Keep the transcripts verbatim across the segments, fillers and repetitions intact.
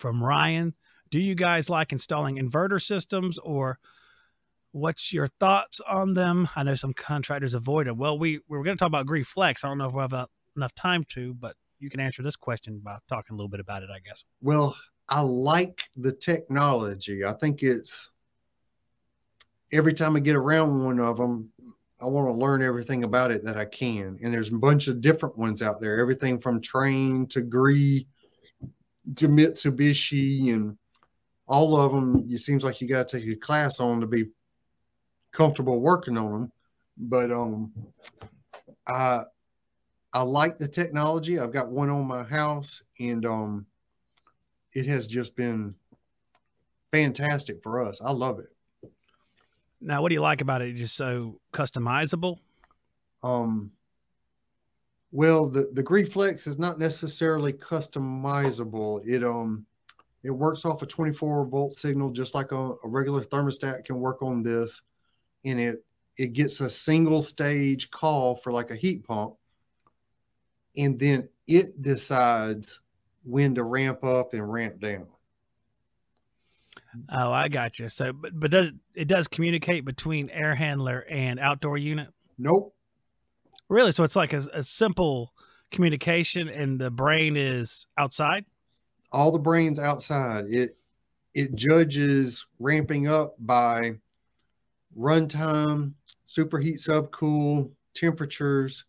from Ryan. Do you guys like installing inverter systems, or what's your thoughts on them? I know some contractors avoid it. Well, we, we were going to talk about GreeFlex. I don't know if we'll have enough time to, but you can answer this question by talking a little bit about it, I guess. Well, I like the technology. I think it's, every time I get around one of them, I want to learn everything about it that I can. And there's a bunch of different ones out there, everything from Train to Gree to Mitsubishi, and all of them, it seems like you got to take a class on to be comfortable working on them. But um, I, I like the technology. I've got one on my house, and um, it has just been fantastic for us. I love it. Now, what do you like about it? It's just so customizable. Um, well, the, the GreeFlex is not necessarily customizable. It, um, it works off a twenty-four volt signal, just like a, a regular thermostat can work on this. And it, it gets a single stage call for like a heat pump. And then it decides when to ramp up and ramp down. Oh, I got you. So, but, but does, it does communicate between air handler and outdoor unit? Nope. Really? So it's like a, a simple communication, and the brain is outside? All the brain's outside. It, it judges ramping up by runtime, superheat, subcool, temperatures.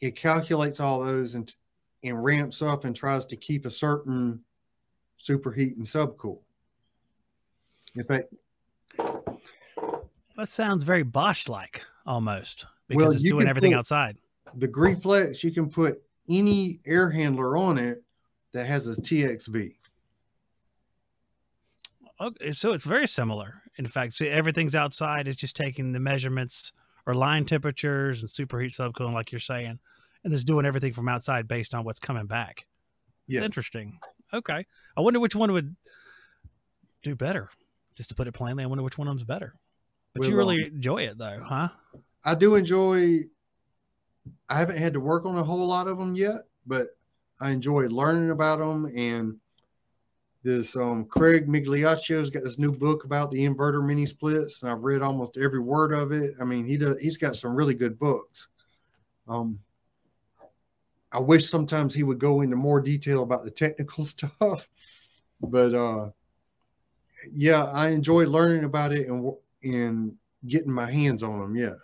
It calculates all those and, and ramps up and tries to keep a certain superheat and subcool. In fact, that sounds very Bosch-like almost, because well, it's doing everything outside. The GreeFlex, you can put any air handler on it that has a T X V. Okay, so it's very similar. In fact, see, everything's outside. It's just taking the measurements or line temperatures and superheat, subcooling, like you're saying, and it's doing everything from outside based on what's coming back. It's yeah. Interesting. Okay. I wonder which one would do better. Just to put it plainly, I wonder which one of them's better. But well, you really um, enjoy it though, huh? I do enjoy, I haven't had to work on a whole lot of them yet, but I enjoy learning about them. And this um, Craig Migliaccio has got this new book about the inverter mini splits, and I've read almost every word of it. I mean, he does, he's got some really good books. Um, I wish sometimes he would go into more detail about the technical stuff, but uh, yeah, I enjoy learning about it and and getting my hands on them. Yes,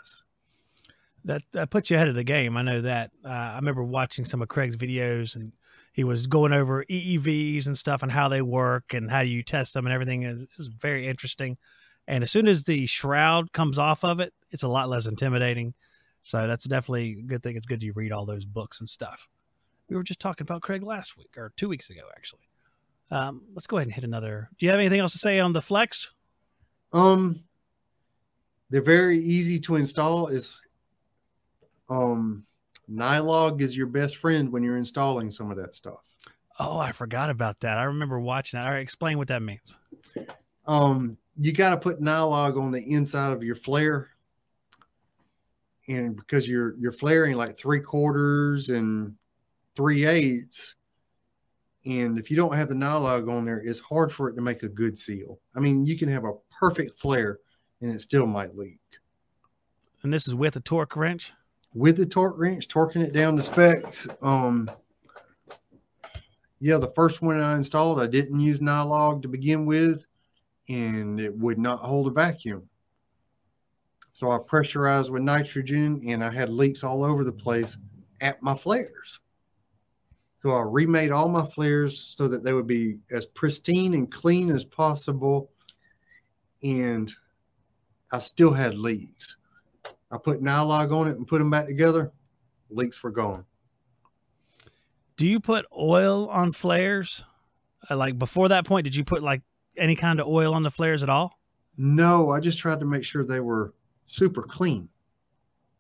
that that puts you ahead of the game. I know that. Uh, I remember watching some of Craig's videos, and he was going over E E Vs and stuff and how they work and how you test them and everything. It was very interesting. And as soon as the shroud comes off of it, it's a lot less intimidating. So that's definitely a good thing. It's good you read all those books and stuff. We were just talking about Craig last week, or two weeks ago, actually. Um, let's go ahead and hit another. Do you have anything else to say on the Flex? Um, they're very easy to install. It's, um, Nylog is your best friend when you're installing some of that stuff. Oh, I forgot about that. I remember watching that. All right, explain what that means. Um, you got to put Nylog on the inside of your flare, and because you're you're flaring like three quarters and three eighths. And if you don't have the Nylog on there, it's hard for it to make a good seal. I mean, you can have a perfect flare and it still might leak. And this is with a torque wrench? With the torque wrench, torquing it down to specs. Um, yeah, the first one I installed, I didn't use Nylog to begin with, and it would not hold a vacuum. So I pressurized with nitrogen, and I had leaks all over the place at my flares. So I remade all my flares so that they would be as pristine and clean as possible. And I still had leaks. I put Nylog on it and put them back together. Leaks were gone. Do you put oil on flares? Like before that point, did you put like any kind of oil on the flares at all? No, I just tried to make sure they were super clean.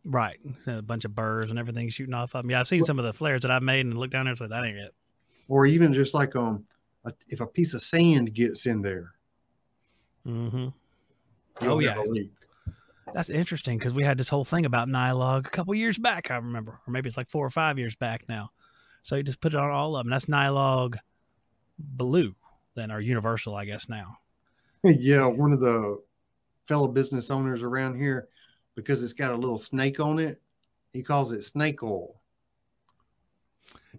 Right. A bunch of burrs and everything shooting off of them. Yeah, I've seen some of the flares that I've made and looked down there and said, that ain't it. Or even just like um, a, if a piece of sand gets in there. Mm-hmm. Oh, yeah. Leak. That's interesting, because we had this whole thing about Nylog a couple years back, I remember. Or maybe it's like four or five years back now. So you just put it on all of them. That's Nylog Blue, than are universal, I guess, now. Yeah, one of the fellow business owners around here, because it's got a little snake on it, he calls it snake oil.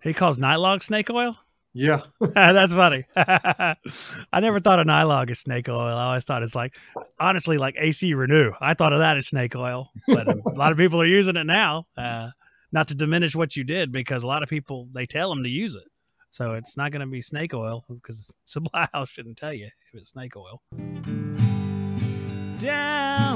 He calls Nylog snake oil? Yeah. That's funny. I never thought of Nylog as snake oil. I always thought it's like, honestly, like A C Renew. I thought of that as snake oil, but a lot of people are using it now. Uh, not to diminish what you did, because a lot of people, they tell them to use it. So it's not going to be snake oil, because the supply house shouldn't tell you if it's snake oil. Down.